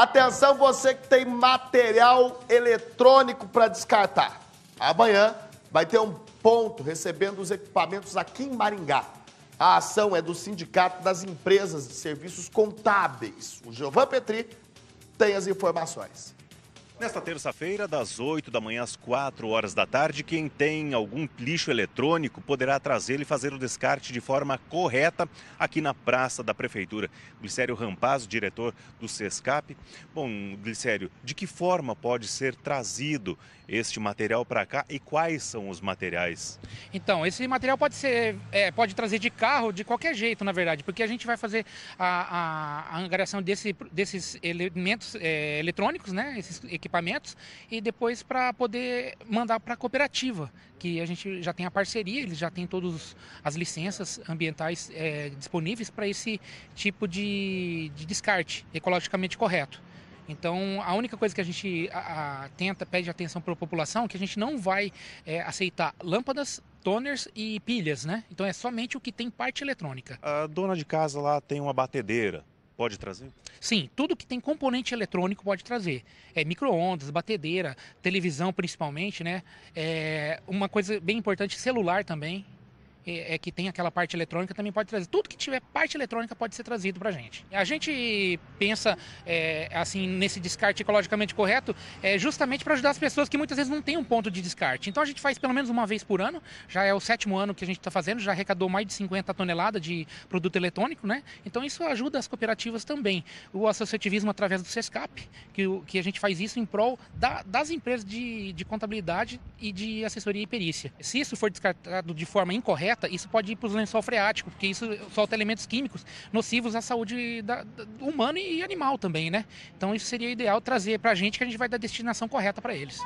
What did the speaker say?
Atenção, você que tem material eletrônico para descartar. Amanhã vai ter um ponto recebendo os equipamentos aqui em Maringá. A ação é do Sindicato das Empresas de Serviços Contábeis. O Giovan Petri tem as informações. Nesta terça-feira, das 8 da manhã às 4 horas da tarde, quem tem algum lixo eletrônico poderá trazer e fazer o descarte de forma correta aqui na Praça da Prefeitura. Glicério Rampaz, diretor do Sescap. Bom, Glicério, de que forma pode ser trazido este material para cá e quais são os materiais? Então, esse material pode trazer de carro de qualquer jeito, na verdade, porque a gente vai fazer a angariação desses elementos eletrônicos, né? Esses equipamentos, e depois para poder mandar para a cooperativa, que a gente já tem a parceria, eles já têm todas as licenças ambientais disponíveis para esse tipo de descarte ecologicamente correto. Então, a única coisa que a gente pede atenção para a população, que a gente não vai aceitar lâmpadas, toners e pilhas, né? Então, é somente o que tem parte eletrônica. A dona de casa lá tem uma batedeira. Pode trazer? Sim, tudo que tem componente eletrônico pode trazer. Micro-ondas, batedeira, televisão principalmente, né? Uma coisa bem importante, celular também, que tem aquela parte eletrônica, também pode trazer. Tudo que tiver parte eletrônica pode ser trazido para a gente. A gente pensa assim, nesse descarte ecologicamente correto, justamente para ajudar as pessoas que muitas vezes não têm um ponto de descarte. Então a gente faz pelo menos uma vez por ano, já é o 7º ano que a gente está fazendo, já arrecadou mais de 50 toneladas de produto eletrônico, né? Então isso ajuda as cooperativas também. O associativismo através do Sescap, que a gente faz isso em prol das empresas de contabilidade e de assessoria e perícia. Se isso for descartado de forma incorreta, isso pode ir para os lençol freático, porque isso solta elementos químicos nocivos à saúde humana e animal também, né? Então isso seria ideal trazer para a gente, que a gente vai dar a destinação correta para eles.